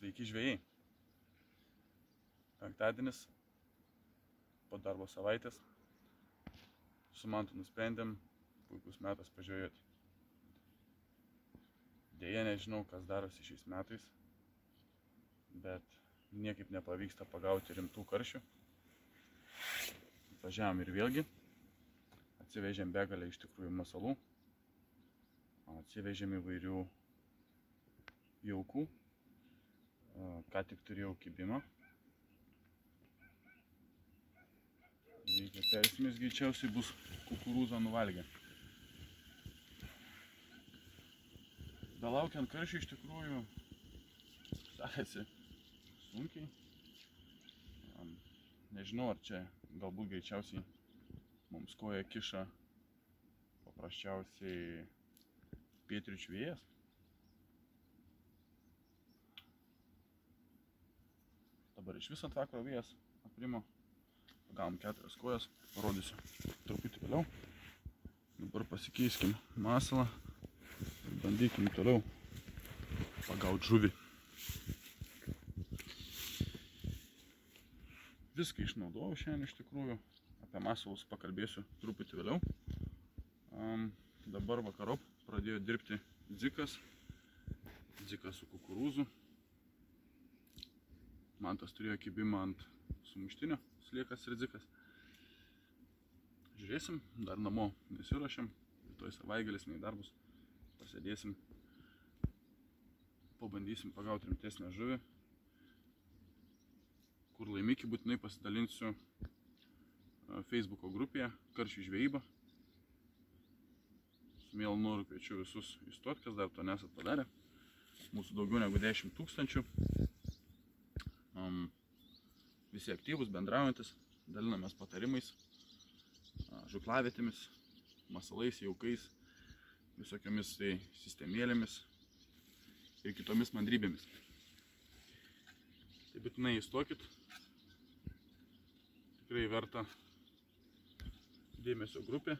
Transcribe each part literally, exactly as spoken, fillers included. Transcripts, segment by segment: Sveiki žvejai. Penktadienis po darbo savaitės su Mantu nusprendėm puikus metas pažvejoti. Deja, nežinau, kas darosi šiais metais, bet niekaip nepavyksta pagauti rimtų karšių. Važiavom ir vėlgi, atsivežėm begalę iš tikrųjų masalų, atsivežėm įvairių jaukų. Ką tik turėjau kibimą. Reikia persimės, greičiausiai bus kukurūzą nuvalgę. Belaukiant karšį iš tikrųjų sekasi sunkiai. Nežinau, ar čia galbūt greičiausiai mums koja kiša paprasčiausiai pietryčių vėjas. Dabar iš viso ant vakaro vėjas aprimo. Pagavom keturias kojas, parodysiu truputį vėliau. Dabar pasikeiskim masalą ir bandykim toliau pagauti žuvį. Viską išnaudojau šiandien iš tikrųjų. Apie masalus pakalbėsiu truputį vėliau. Dabar vakarop pradėjo dirbti dzikas. Dzikas su kukurūzu. Mantas turėjo kibimą ant sumuštinio, sliekas ir dzikas. Žiūrėsim, dar namo nesirašėm, rytoj savaitgalis nei darbus, pasėdėsim, pabandysim pagauti rimtesnę žuvį. Kur laimikį būtinai pasidalinsiu Facebook'o grupėje Karšių žvejyba. Su mielu noru kviečiu visus įstoti, kas dar to nesat padarę. Mūsų daugiau negu dešimt tūkstančių. Visi aktyvus, bendraujantis, dalinamės patarimais, žuklavietėmis, masalais, jaukais, visokiomis tai sistemėlėmis ir kitomis mandrybėmis. Tai būtinai įstokit, tikrai verta dėmesio grupė.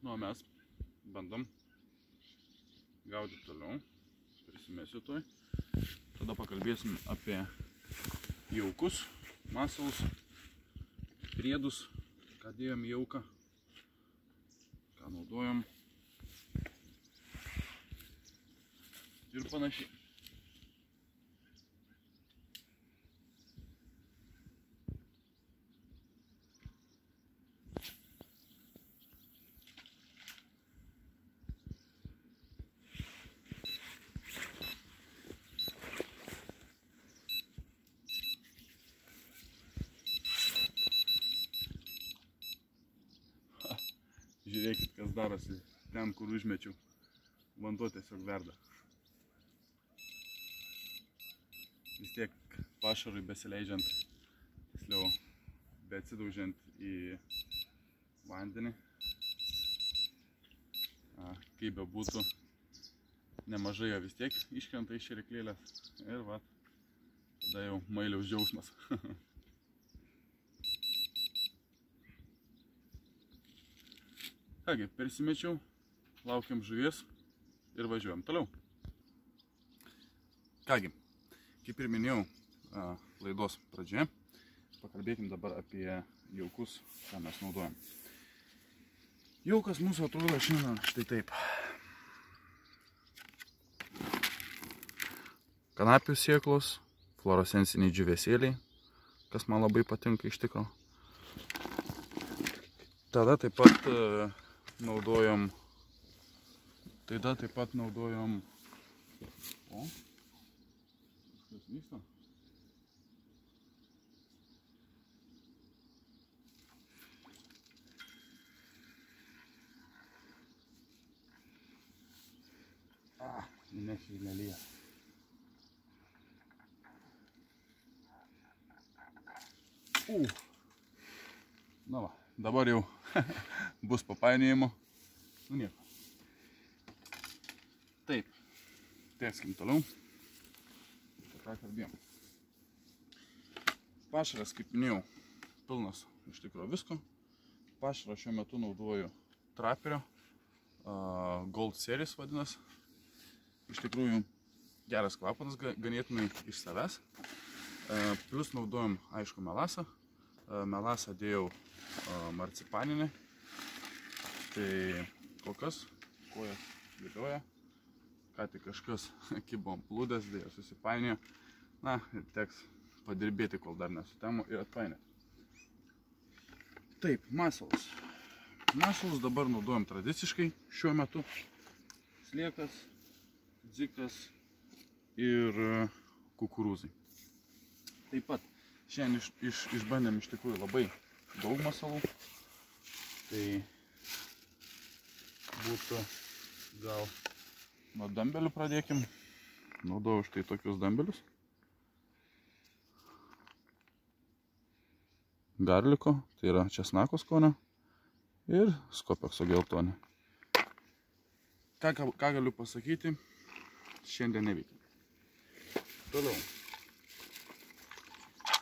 Nu, o mes bandom gaudyti toliau, prisimėsiu toj. Tada pakalbėsim apie jaukus, masalus, priedus, ką dėjom į jauką, ką naudojom ir panašiai. Žiūrėkit, kas darosi ten, kur užmečiau. Vanduo tiesiog verda. Vis tiek pašarui besileidžiant, tiksliau, beatsidaužiant į vandenį, kaip be būtų, nemažai jo vis tiek iškrenta iš šėryklėlės. Ir va, tada jau mailiaus džiaugsmas. Kągi, persimečiau, laukiam žuvies ir važiuojam toliau. Kągi, kaip ir minėjau laidos pradžioje, pakalbėkim dabar apie jaukus, ką mes naudojam. Jaukas mūsų atrodo šiandien štai taip. Kanapių sėklos, fluorescenciniai džiūvėsėliai, kas man labai patinka iš tikro. Tada taip pat naudojom tada taip pat naudojom o kas vyksta a, nešiai nelyja u na va, dabar jau bus papainėjimo. Nu nieko. Taip. Tęskim toliau. Ką kalbėjom. Pašaras, kaip minėjau, pilnas iš tikro visko. Pašarą šiuo metu naudoju traperio Gold Series vadinasi. Iš tikrųjų geras kvapanas, ganėtinai iš savęs. Plus naudojom, aišku, melasą. Melasą dėjau marcipaninį. Tai kol kas koja vilioja. Ką tik kažkas kibom plūdės, dėjo susipainėjo. Na, teks padirbėti, kol dar nesutemo ir atpainėti. Taip, masalus. Masalus dabar naudojam tradiciškai šiuo metu. Sliekas, dzikas ir kukurūzai. Taip pat šiandien iš, iš, išbandėm iš tikrųjų labai daug masalų. Tai būtų gal nuo dambelių pradėkim. Naudojau štai tokius dambelius. Garliko, tai yra česnako skonio, ir skopekso geltonį. Ką, ką galiu pasakyti, šiandien neveikia. Toliau.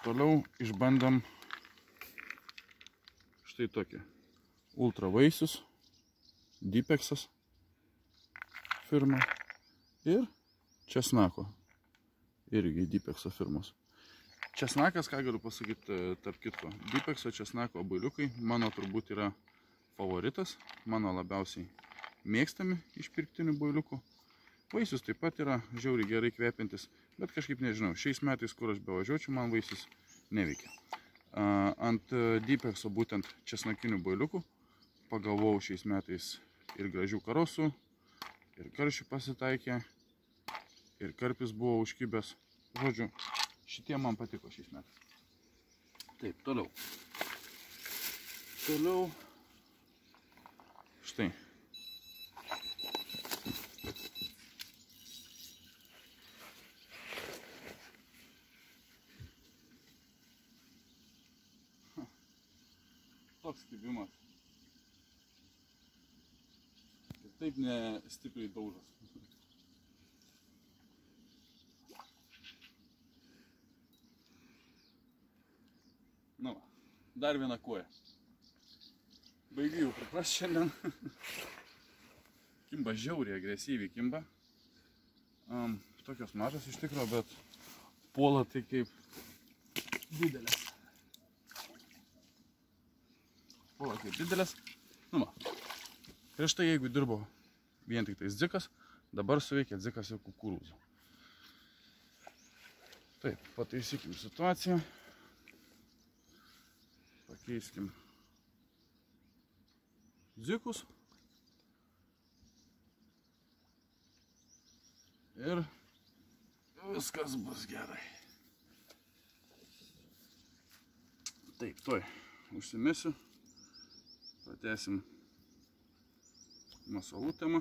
Toliau išbandam štai tokį ultravaisius, Dipeksas firma ir česnako, irgi Dipekso firmos. Česnakas, ką galiu pasakyti, tarp kitko, Dipekso česnako bailiukai mano turbūt yra favoritas, mano labiausiai mėgstami iš pirktinių bailiukų. Vaisius taip pat yra žiauriai gerai kvepiantis, bet kažkaip nežinau, šiais metais, kur aš bevažiuočiau, man vaisius neveikia. Ant Dipekso būtent česnakinių bailiukų pagavau šiais metais ir gražių karosų, ir karšių pasitaikė, ir karpis buvo užkibęs, žodžiu. Šitie man patiko šiais metais. Taip, toliau. Toliau. Štai. Ha. Toks kibimas. Ir taip ne stipriai daužas. Nu, dar viena koja. Baigiu jau pripras šiandien. Kimba žiauriai agresyviai kimba. Um, tokios mažas iš tikro, bet puola tai kaip didelės. Puola kaip didelės. Nu, va. Prieš tai jeigu dirbo vien tik tais dzikas, dabar suveikia dzikas ir kukurūzų. Taip, pataisykim situaciją. Pakeiskim dzikus ir viskas bus gerai. Taip, tuoj užsimesiu, pratęsim masalų temą.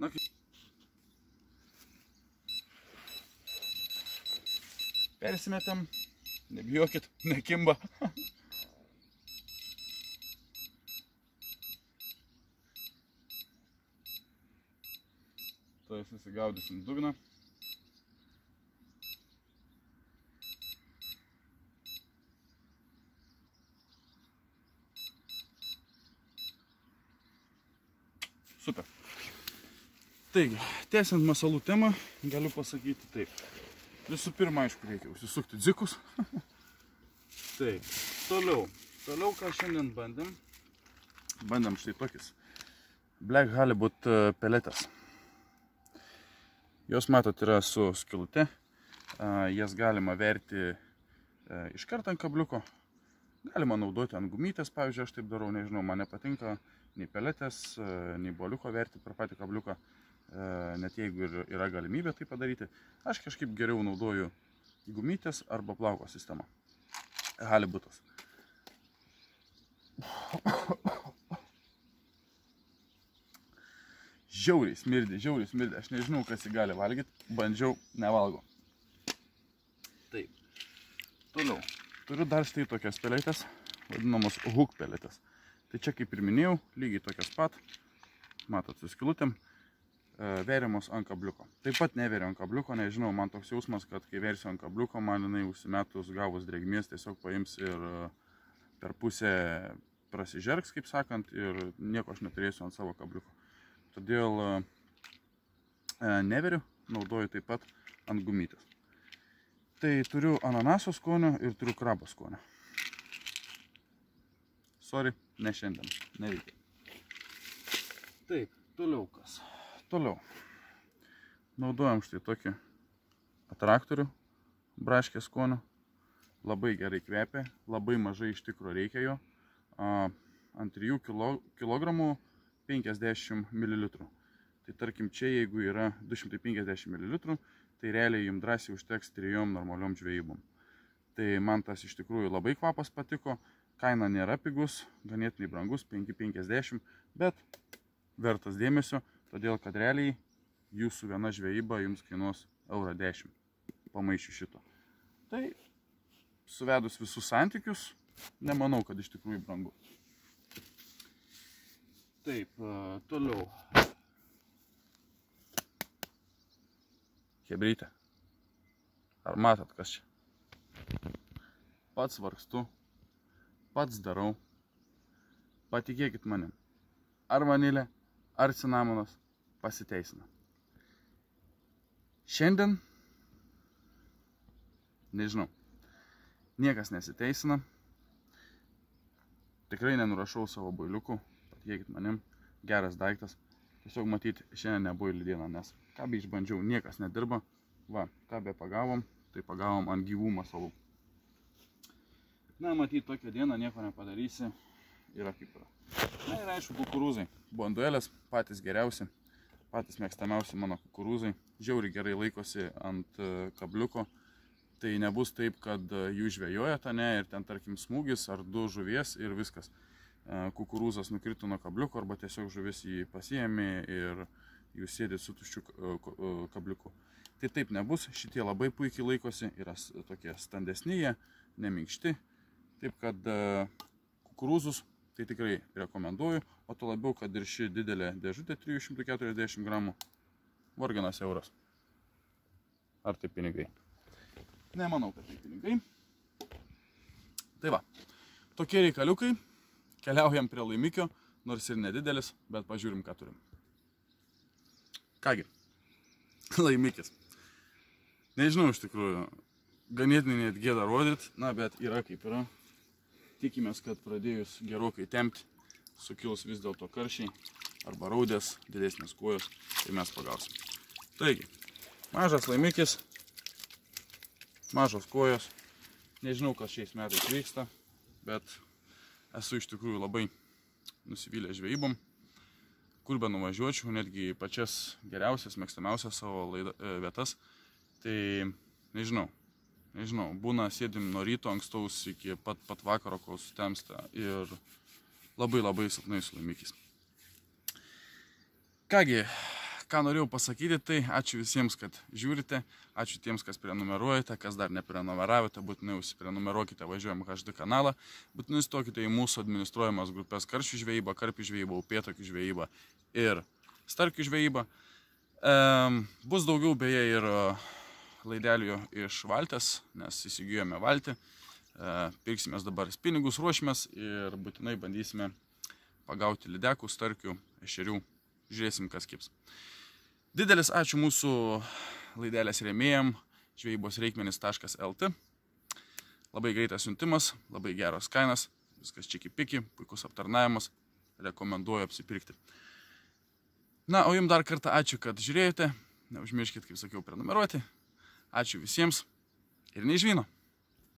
Na, kaip persimetam, nebijokit, nekimba. Tuoj susigaudysim dugną. Super. Taigi, tęsiant masalų temą, galiu pasakyti taip. Visų pirma, aišku, reikia užsisukti dzikus. Taip, toliau. Toliau, ką šiandien bandėm. Bandėm štai tokius Black Halibut peletės. Jos, matot, yra su skilute. Jas galima verti iš karto ant kabliuko. Galima naudoti ant gumytės, pavyzdžiui, aš taip darau, nežinau, man nepatinka nei peletės, nei boliuko verti per patį kabliuką. Net jeigu ir yra galimybė tai padaryti, aš kažkaip geriau naudoju gumytės arba plauko sistemą. Halibutas. Žiauriai smirdė, žiauriai smirdė. Aš nežinau, kas jį gali valgyti. Bandžiau, nevalgo. Taip. Toliau. Turiu dar štai tokias peletės, vadinamos hook peletės. Tai čia, kaip ir minėjau, lygiai tokias pat. Matot, su skilutėm. Veriamos ant kabliuko. Taip pat neveriu ant kabliuko, nežinau, man toks jausmas, kad kai versiu ant kabliuko, man jinai užsimetus gavus drėgmės tiesiog paims ir per pusę prasižergs, kaip sakant, ir nieko aš neturėsiu ant savo kabliuko. Todėl neveriu, naudoju taip pat ant gumytės. Tai turiu ananaso skonio ir turiu krabo skonio. Sorry, ne šiandien, nereikia. Taip, toliau kas? Toliau. Naudojam štai tokį atraktorių, braškės skonio. Labai gerai kvepia, labai mažai iš tikro reikia jo. Ant trijų kilogramų penkiasdešimt mililitrų. Tai tarkim čia jeigu yra du šimtai penkiasdešimt mililitrų, tai realiai jums drąsiai užteks trijom normaliom žvejybom. Tai man tas iš tikrųjų labai kvapas patiko, kaina nėra pigus, ganėtinai brangus, penki penkiasdešimt, bet vertas dėmesio, todėl kad realiai jūsų viena žvejyba jums kainuos eurą dešimt pamaišiu šito. Tai suvedus visus santykius, nemanau, kad iš tikrųjų brangu. Taip, toliau. Hebrytė, ar matot, kas čia? Pats vargstu, pats darau. Patikėkit manim, ar vanilė, ar cinamonas pasiteisina. Šiandien, nežinau, niekas nesiteisina. Tikrai nenurašau savo boiliukų, patikėkit manim, geras daiktas. Tiesiog matyti, šiandien nebuvo įlydieną, nes ką be išbandžiau, niekas nedirba. Va, ką be pagavom, tai pagavom ant gyvų masalų. Na, matyti, tokią dieną nieko nepadarysi. Yra kaip yra. Na ir aišku, kukurūzai. Banduelės patys geriausi, patys mėgstamiausi mano kukurūzai. Žiauriai gerai laikosi ant kabliuko. Tai nebus taip, kad jų žvejoja tane ir ten tarkim smūgis ar du žuvies ir viskas. Kukurūzas nukrito nuo kabliuko arba tiesiog žuvis jį pasiėmė ir jūs sėdėt su tuščiu kabliuku. Tai taip nebus, šitie labai puikiai laikosi, yra tokie standesnyje, neminkšti, taip kad kukurūzus tai tikrai rekomenduoju, o to labiau, kad ir ši didelė dėžutė trijų šimtų keturiasdešimt gramų, varganas euras. Ar tai pinigai? Nemanau, kad tai pinigai. Tai va, tokie reikaliukai. Keliaujam prie laimikio, nors ir nedidelis, bet pažiūrim, ką turim. Kągi, laimikis. Nežinau, iš tikrųjų, ganėtinai net gėda rodyt, na, bet yra kaip yra. Tikimės, kad pradėjus gerokai tempti, sukils vis dėlto karšiai, arba raudės, didesnės kojos, ir mes pagausim. Taigi, mažas laimikis, mažos kojos, nežinau, kas šiais metais vyksta, bet esu iš tikrųjų labai nusivylę žvejybom, kur be nuvažiuočiau, netgi pačias geriausias, mėgstamiausias savo laidą, e, vietas. Tai nežinau, nežinau, būna sėdim nuo ryto ankstaus iki pat, pat vakaro, kol sutemsta ir labai labai silpnai su laimikiais. Kągi, ką norėjau pasakyti, tai ačiū visiems, kad žiūrite, ačiū tiems, kas prenumeruojate, kas dar neprenumeravote, būtinai užsiprenumeruokite, važiuojam H D kanalą, būtinai stokite į mūsų administruojamas grupės karšių žvejybą, karpių žvejybą, upėtakių žvejybą ir starkių žvejybą. E, bus daugiau beje ir laidelių iš valtės, nes įsigijome valtį, e, pirksimės dabar spinigus, ruošimės ir būtinai bandysime pagauti lydekų, starkių, ešerių, žiūrėsim, kas kips. Didelis ačiū mūsų laidelės rėmėjam Žvejybos Reikmenys taškas L T. Labai greitas siuntimas, labai geros kainas, viskas čiki-piki, puikus aptarnavimas, rekomenduoju apsipirkti. Na, o jums dar kartą ačiū, kad žiūrėjote, neužmirškit, kaip sakiau, prenumeruoti. Ačiū visiems ir nei žvyno.